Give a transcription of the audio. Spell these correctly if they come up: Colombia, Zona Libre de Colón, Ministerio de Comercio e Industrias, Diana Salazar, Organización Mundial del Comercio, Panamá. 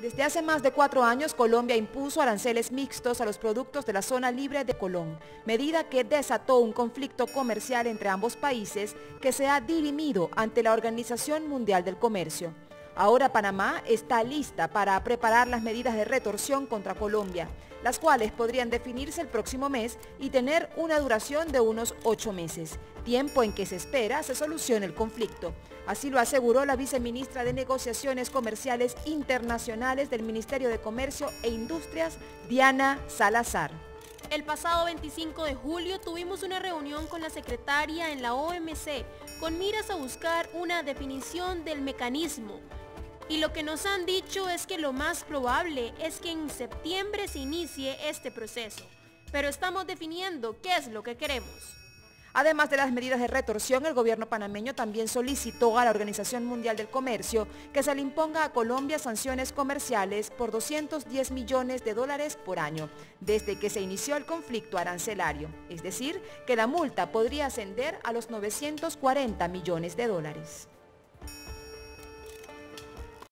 Desde hace más de 4 años, Colombia impuso aranceles mixtos a los productos de la Zona Libre de Colón, medida que desató un conflicto comercial entre ambos países que se ha dirimido ante la Organización Mundial del Comercio. Ahora Panamá está lista para preparar las medidas de retorsión contra Colombia, las cuales podrían definirse el próximo mes y tener una duración de unos 8 meses, tiempo en que se espera se solucione el conflicto. Así lo aseguró la viceministra de Negociaciones Comerciales Internacionales del Ministerio de Comercio e Industrias, Diana Salazar. El pasado 25 de julio tuvimos una reunión con la secretaria en la OMC con miras a buscar una definición del mecanismo. Y lo que nos han dicho es que lo más probable es que en septiembre se inicie este proceso, pero estamos definiendo qué es lo que queremos. Además de las medidas de retorsión, el gobierno panameño también solicitó a la Organización Mundial del Comercio que se le imponga a Colombia sanciones comerciales por $210 millones por año, desde que se inició el conflicto arancelario, es decir, que la multa podría ascender a los $940 millones.